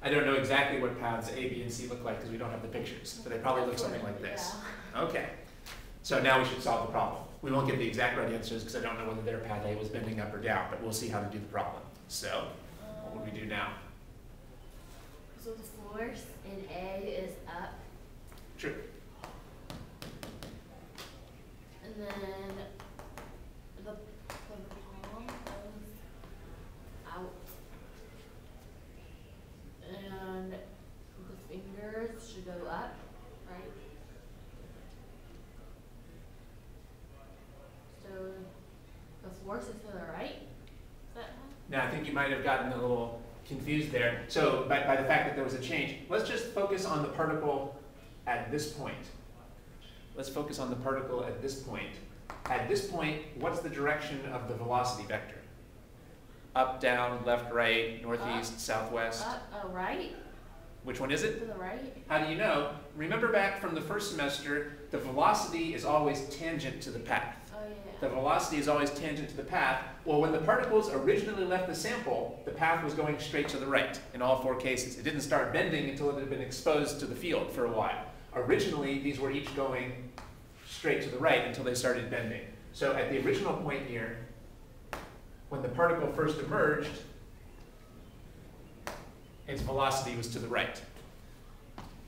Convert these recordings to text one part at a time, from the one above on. I don't know exactly what paths A, B, and C look like because we don't have the pictures, but they probably look something like this. Okay, so now we should solve the problem. We won't get the exact right answers because I don't know whether their path A was bending up or down, but we'll see how to do the problem. So, what would we do now? So the force in A is up. True. And then the palm goes out. And the fingers should go up, right? So the force is to the right? Is that one? Now I think you might have gotten a little confused there. So by the fact that there was a change, let's just focus on the particle at this point. Let's focus on the particle at this point. At this point, what's the direction of the velocity vector? Up, down, left, right, northeast, southwest. Right. Which one is it? To the right. How do you know? Remember back from the first semester, the velocity is always tangent to the path. Oh, yeah. The velocity is always tangent to the path. Well, when the particles originally left the sample, the path was going straight to the right in all four cases. It didn't start bending until it had been exposed to the field for a while. Originally, these were each going straight to the right until they started bending. So at the original point here, when the particle first emerged, its velocity was to the right.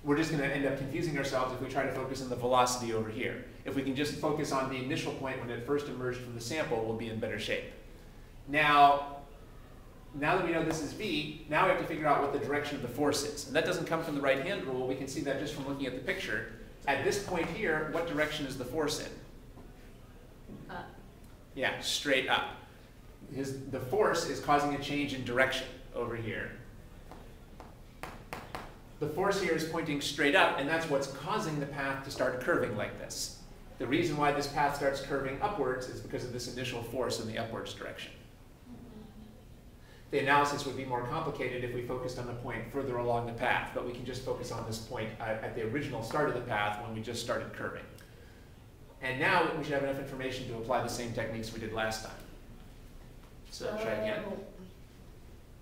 We're just going to end up confusing ourselves if we try to focus on the velocity over here. If we can just focus on the initial point when it first emerged from the sample, we'll be in better shape. Now that we know this is V, now we have to figure out what the direction of the force is. And that doesn't come from the right-hand rule. We can see that just from looking at the picture. At this point here, what direction is the force in? Up. Yeah, straight up. The force is causing a change in direction over here. The force here is pointing straight up, and that's what's causing the path to start curving like this. The reason why this path starts curving upwards is because of this initial force in the upwards direction. The analysis would be more complicated if we focused on the point further along the path, but we can just focus on this point at the original start of the path when we just started curving. And now we should have enough information to apply the same techniques we did last time. So try again.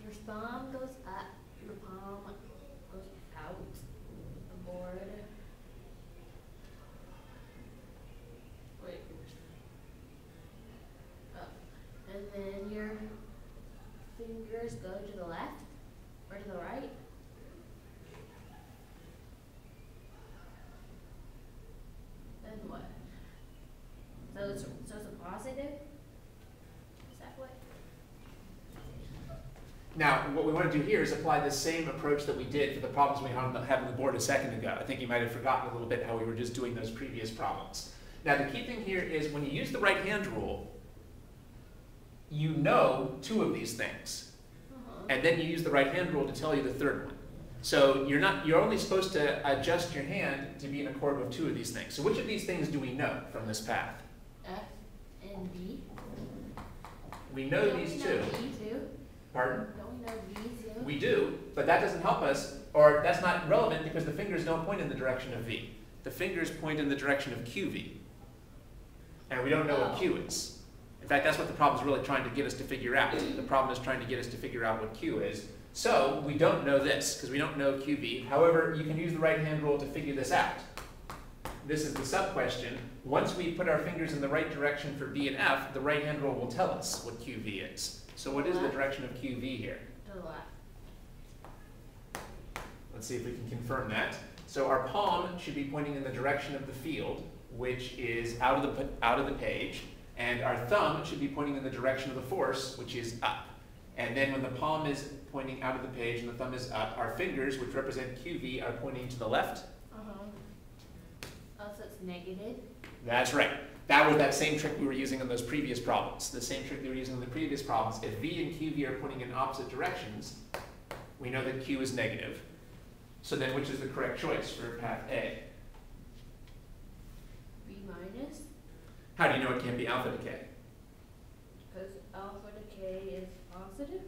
Your thumb goes up, your palm goes out the board. Wait. Up. And then your fingers go to the left or to the right. Then what? So it's a positive? Now, what we want to do here is apply the same approach that we did for the problems we had on the board a second ago. I think you might have forgotten a little bit how we were just doing those previous problems. Now, the key thing here is when you use the right-hand rule, you know two of these things. And then you use the right-hand rule to tell you the third one. So you're only supposed to adjust your hand to be in accord with two of these things. So which of these things do we know from this path? F and B. We know these two. Pardon? We do, but that doesn't help us, or that's not relevant because the fingers don't point in the direction of V. The fingers point in the direction of QV, and we don't know what Q is. In fact, that's what the problem is really trying to get us to figure out. The problem is trying to get us to figure out what Q is. So we don't know this because we don't know QV. However, you can use the right-hand rule to figure this out. This is the sub-question. Once we put our fingers in the right direction for B and F, the right-hand rule will tell us what QV is. So what is the direction of QV here? To the left. Let's see if we can confirm that. So our palm should be pointing in the direction of the field, which is out of the page. And our thumb should be pointing in the direction of the force, which is up. And then when the palm is pointing out of the page and the thumb is up, our fingers, which represent QV, are pointing to the left. So it's negative. That's right. That was that same trick we were using on those previous problems. The same trick we were using on the previous problems. If V and QV are pointing in opposite directions, we know that Q is negative. So then which is the correct choice for path A? B minus. How do you know it can't be alpha to K? Because alpha to K is positive?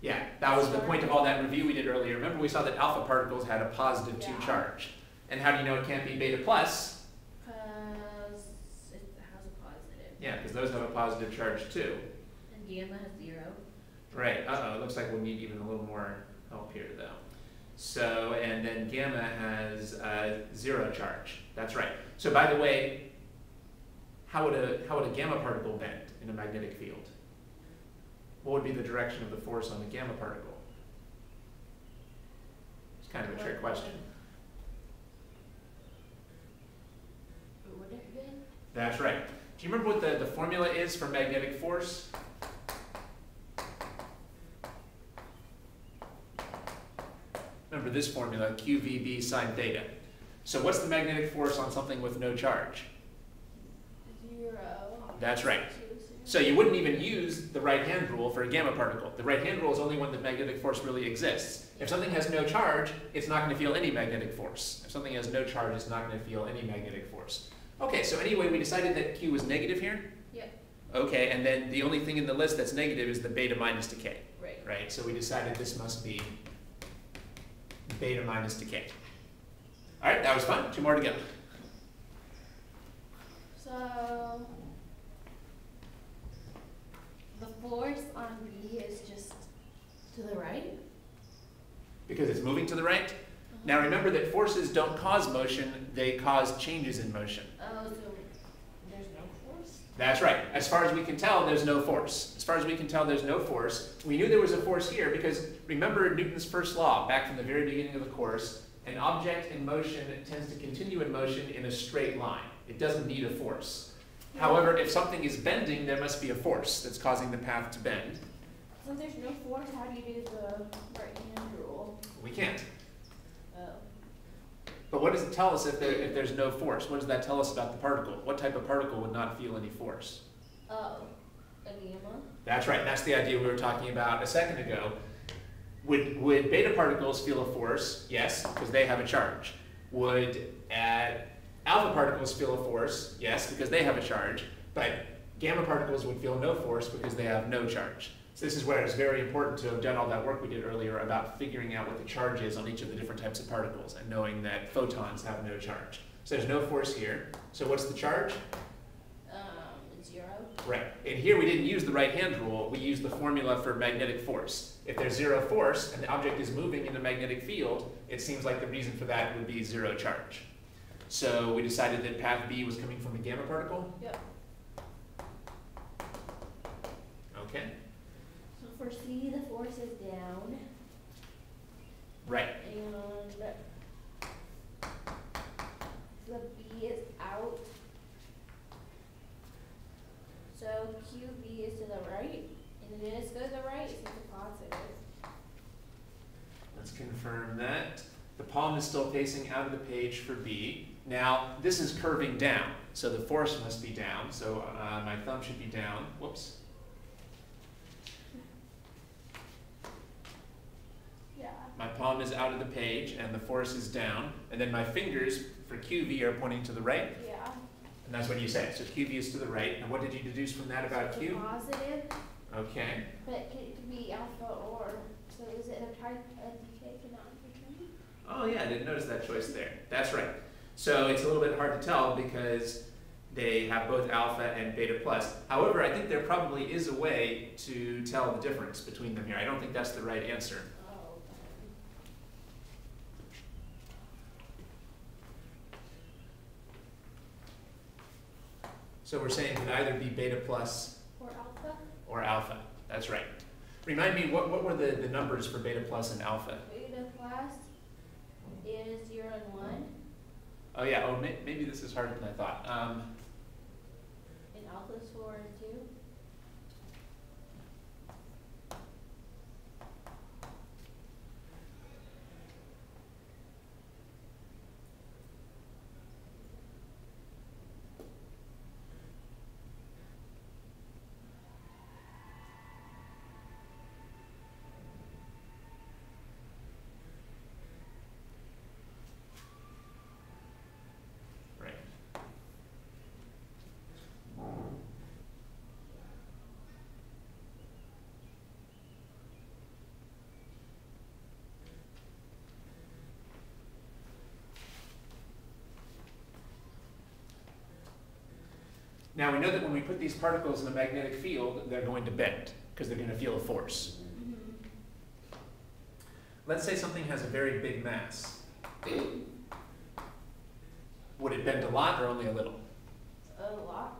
Yeah, that was the point of all that review we did earlier. Remember we saw that alpha particles had a positive 2 charge. And how do you know it can't be beta plus? Yeah, because those have a positive charge too. And gamma has 0. Right. It looks like we'll need even a little more help here, though. So, and then gamma has zero charge. That's right. So by the way, how would a gamma particle bend in a magnetic field? What would be the direction of the force on the gamma particle? It's kind of a trick question. Would it be? That's right. Do you remember what the formula is for magnetic force? Remember this formula, QVB sine theta. So what's the magnetic force on something with no charge? Zero. That's right. So you wouldn't even use the right-hand rule for a gamma particle. The right-hand rule is only when the magnetic force really exists. If something has no charge, it's not going to feel any magnetic force. If something has no charge, it's not going to feel any magnetic force. Okay, so anyway, we decided that Q was negative here? Yeah. Okay, and then the only thing in the list that's negative is the beta minus decay. Right. Right, so we decided this must be beta minus decay. All right, that was fun. Two more to go. So the force on B is just to the right? Because it's moving to the right? Uh-huh. Now remember that forces don't cause motion, they cause changes in motion. Oh, so there's no force? That's right. As far as we can tell, there's no force. As far as we can tell, there's no force. We knew there was a force here because remember Newton's first law back from the very beginning of the course, an object in motion tends to continue in motion in a straight line. It doesn't need a force. However, if something is bending, there must be a force that's causing the path to bend. Since there's no force, how do you do the right-hand rule? We can't. Oh. But what does it tell us if there's no force? What does that tell us about the particle? What type of particle would not feel any force? Oh, a gamma. That's right. That's the idea we were talking about a second ago. Would beta particles feel a force? Yes, because they have a charge. Would alpha particles feel a force, yes, because they have a charge, but gamma particles would feel no force because they have no charge. So this is where it's very important to have done all that work we did earlier about figuring out what the charge is on each of the different types of particles and knowing that photons have no charge. So there's no force here. So what's the charge? Zero. Right. And here we didn't use the right-hand rule. We used the formula for magnetic force. If there's zero force and the object is moving in the magnetic field, it seems like the reason for that would be zero charge. So we decided that path B was coming from a gamma particle? Yep. Okay. So for C, the force is down. Right. And the B is out. So QB is to the right. And then it's to the right, so it's a positive. Let's confirm that. The palm is still facing out of the page for B. Now, this is curving down, so the force must be down, so my thumb should be down. Whoops. Yeah. My palm is out of the page, and the force is down, and then my fingers for QV are pointing to the right. Yeah. And that's what you said, so QV is to the right, and what did you deduce from that about Q? Positive. Okay. But it could be alpha or, so is it a type of decay cannot determine? Oh yeah, I didn't notice that choice there. That's right. So it's a little bit hard to tell because they have both alpha and beta plus. However, I think there probably is a way to tell the difference between them here. I don't think that's the right answer. Oh, okay. So we're saying it could either be beta plus or alpha. Or alpha. That's right. Remind me, what were the numbers for beta plus and alpha? Beta plus is 0 and 1. Oh yeah, oh, maybe this is harder than I thought. And alpha is 4 and 2. Now we know that when we put these particles in a magnetic field, they're going to bend because they're going to feel a force. Mm-hmm. Let's say something has a very big mass. Would it bend a lot or only a little? A lot.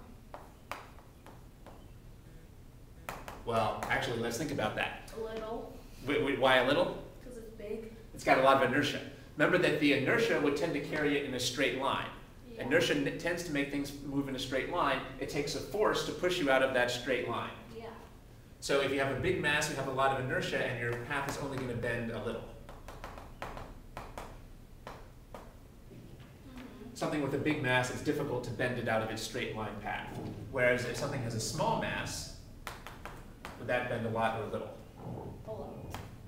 Well, actually, let's think about that. A little. Why a little? Because it's big. It's got a lot of inertia. Remember that the inertia would tend to carry it in a straight line. Yeah. Inertia tends to make things move in a straight line. It takes a force to push you out of that straight line. Yeah. So if you have a big mass, you have a lot of inertia, and your path is only going to bend a little. Something with a big mass, it's difficult to bend it out of its straight line path. Whereas if something has a small mass, would that bend a lot or a little? A lot.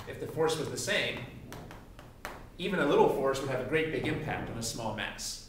If the force was the same, even a little force would have a great big impact on a small mass.